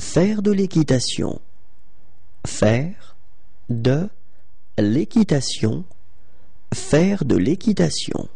Faire de l'équitation. Faire de l'équitation. Faire de l'équitation.